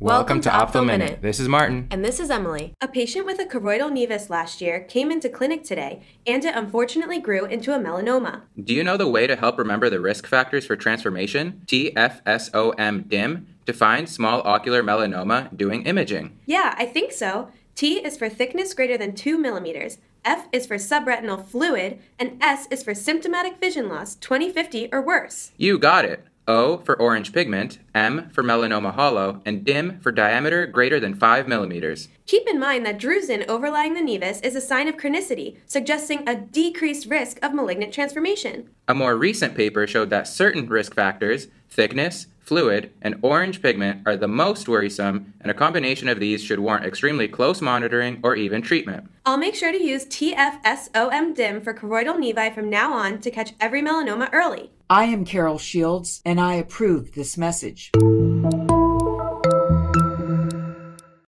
Welcome to Ophthalminute. This is Martin. And this is Emily. A patient with a choroidal nevus last year came into clinic today, and it unfortunately grew into a melanoma. Do you know the way to help remember the risk factors for transformation? TFSOM-DIM, defines small ocular melanoma doing imaging. Yeah, I think so. T is for thickness greater than 2 millimeters. F is for subretinal fluid. And S is for symptomatic vision loss 20/50 or worse. You got it. O for orange pigment, M for melanoma hollow, and dim for diameter greater than 5 millimeters. Keep in mind that drusen overlying the nevus is a sign of chronicity, suggesting a decreased risk of malignant transformation. A more recent paper showed that certain risk factors, thickness, fluid, and orange pigment are the most worrisome, and a combination of these should warrant extremely close monitoring or even treatment. I'll make sure to use TFSOM-DIM for choroidal nevi from now on to catch every melanoma early. I am Carol Shields, and I approve this message.